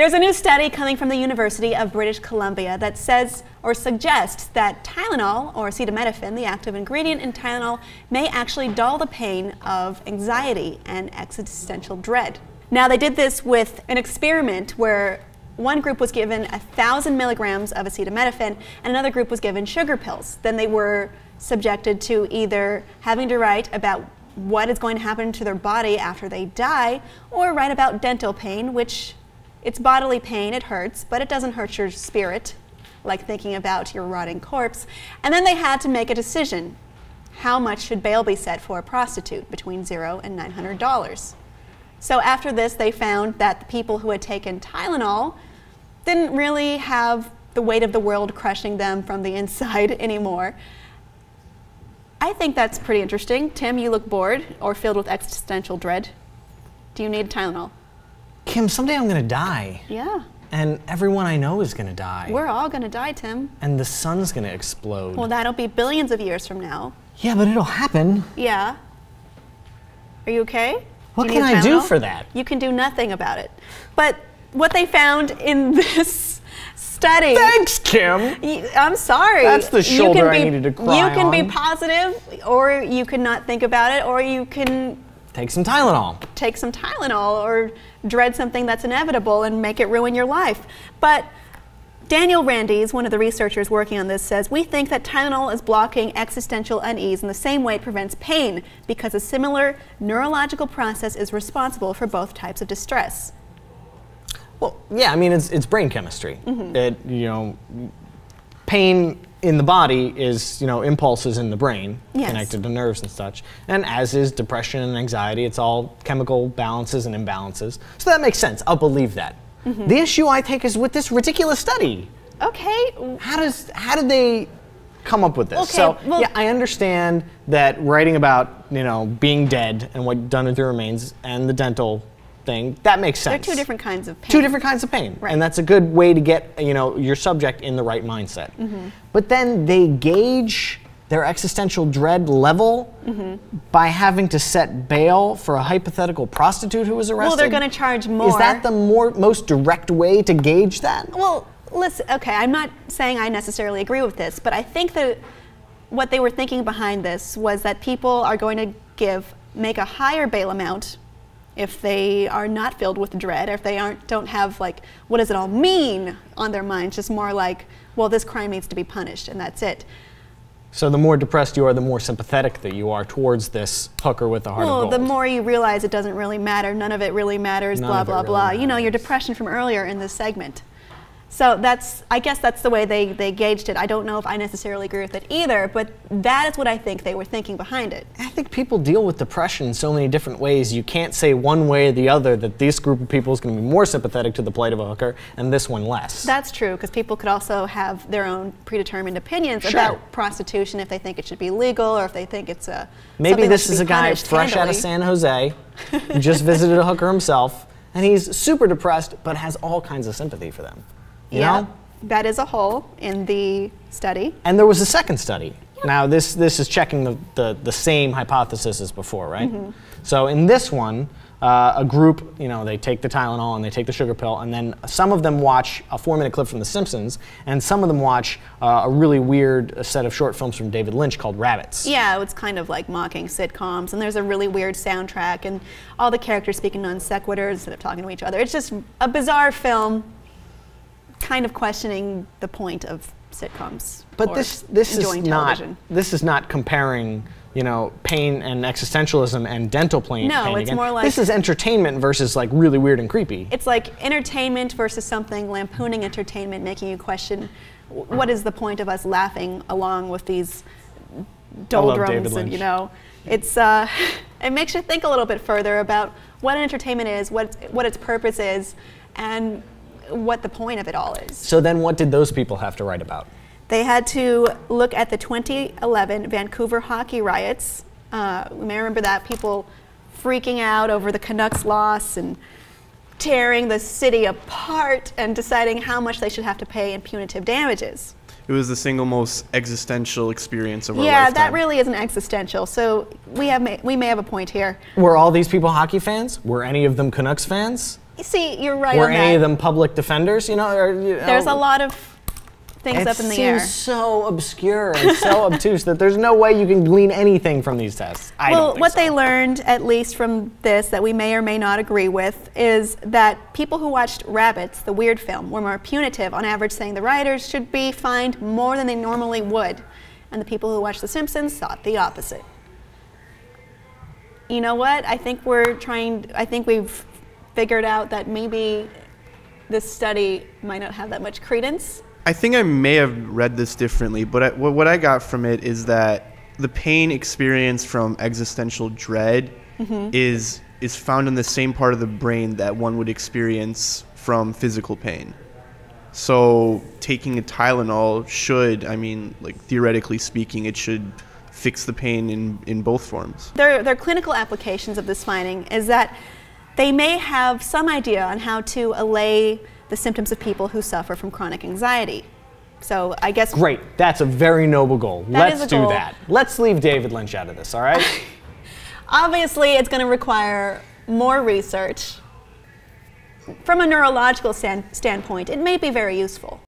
There's a new study coming from the University of British Columbia that says or suggests that Tylenol or acetaminophen, the active ingredient in Tylenol, may actually dull the pain of anxiety and existential dread. Now, they did this with an experiment where one group was given 1,000 milligrams of acetaminophen and another group was given sugar pills. Then they were subjected to either having to write about what is going to happen to their body after they die or write about dental pain, which it's bodily pain, it hurts, but it doesn't hurt your spirit, like thinking about your rotting corpse. And then they had to make a decision. How much should bail be set for a prostitute? Between $0 and $900. So after this, they found that the people who had taken Tylenol didn't really have the weight of the world crushing them from the inside anymore. I think that's pretty interesting. Tim, you look bored or filled with existential dread. Do you need Tylenol? Kim, someday I'm gonna die. Yeah. And everyone I know is gonna die. We're all gonna die, Tim. And the sun's gonna explode. Well, that'll be billions of years from now. Yeah, but it'll happen. Yeah. Are you okay? What can I do for that? You can do nothing about it. But what they found in this study. Thanks, Kim. I'm sorry. That's the shoulder I needed to cry on. You can be positive, or you can not think about it, or you can take some Tylenol. Take some Tylenol or dread something that's inevitable and make it ruin your life. But Daniel Randles, one of the researchers working on this, says, "We think that Tylenol is blocking existential unease in the same way it prevents pain, because a similar neurological process is responsible for both types of distress." Well, yeah, I mean, it's brain chemistry. Mm-hmm. Pain in the body is, impulses in the brain, yes, connected to nerves and such. And as is depression and anxiety, it's all chemical balances and imbalances. So that makes sense. I'll believe that. Mm-hmm. The issue I take is with this ridiculous study. Okay. How did they come up with this? Okay, so, well, yeah, I understand that writing about, being dead and what done with your remains and the dental thing, that makes sense. They're two different kinds of pain. Two different kinds of pain. Right. And that's a good way to get, your subject in the right mindset. Mm-hmm. But then they gauge their existential dread level by having to set bail for a hypothetical prostitute who was arrested. Well, they're going to charge more. Is that the most direct way to gauge that? Well, listen, okay, I'm not saying I necessarily agree with this, but I think that what they were thinking behind this was that people are going to make a higher bail amount if they are not filled with dread, or if they don't have, like, what does it all mean on their minds, just more like, well, this crime needs to be punished, and that's it. So the more depressed you are, the more sympathetic that you are towards this hooker with the heart of gold. Well, the more you realize it doesn't really matter, none of it really matters, blah, blah, blah. You know, your depression from earlier in this segment. So that's, I guess that's the way they gauged it. I don't know if I necessarily agree with it either, but that is what I think they were thinking behind it. I think people deal with depression in so many different ways. You can't say one way or the other that this group of people is going to be more sympathetic to the plight of a hooker and this one less. That's true, because people could also have their own predetermined opinions, sure, about prostitution, if they think it should be legal or if they think it's a maybe this is a guy fresh out of San Jose, just visited a hooker himself, and he's super depressed but has all kinds of sympathy for them. Yeah, that is a hole in the study. And there was a second study. Yep. Now, this is checking the same hypothesis as before, right? Mm-hmm. So in this one, a group, they take the Tylenol and they take the sugar pill, and then some of them watch a 4-minute clip from The Simpsons, and some of them watch a really weird set of short films from David Lynch called Rabbits. Yeah, it's kind of like mocking sitcoms, and there's a really weird soundtrack, and all the characters speak in non sequiturs instead of talking to each other. It's just a bizarre film, kind of questioning the point of sitcoms. But this is not, this is not comparing, pain and existentialism and dental pain. No, it's more like, this is entertainment versus like really weird and creepy. It's like entertainment versus something lampooning entertainment, making you question what is the point of us laughing along with these doldrums, and it's it makes you think a little bit further about what entertainment is, what its purpose is, and what the point of it all is. So then what did those people have to write about? They had to look at the 2011 Vancouver hockey riots. We may remember that, people freaking out over the Canucks loss and tearing the city apart and deciding how much they should have to pay in punitive damages. It was the single most existential experience of our lifetime. Yeah, that really isn't existential. So we may have a point here. Were all these people hockey fans? Were any of them Canucks fans? See, you're right. Were on any of them public defenders? You know, or, you there's know, a lot of things up in the air. It seems so obscure and so obtuse that there's no way you can glean anything from these tests. Well, what they learned, at least from this, that we may or may not agree with, is that people who watched Rabbits, the weird film, were more punitive on average, saying the writers should be fined more than they normally would, and the people who watched The Simpsons thought the opposite. You know what? I think we're trying. I think we've figured out that maybe this study might not have that much credence. I think I may have read this differently, but what I got from it is that the pain experienced from existential dread is found in the same part of the brain that one would experience from physical pain. So taking a Tylenol should, I mean, like theoretically speaking, it should fix the pain in both forms. Their clinical applications of this finding is that they may have some idea on how to allay the symptoms of people who suffer from chronic anxiety. So I guess... Great. That's a very noble goal. Let's do that. Let's leave David Lynch out of this, all right? Obviously, it's going to require more research. From a neurological standpoint, it may be very useful.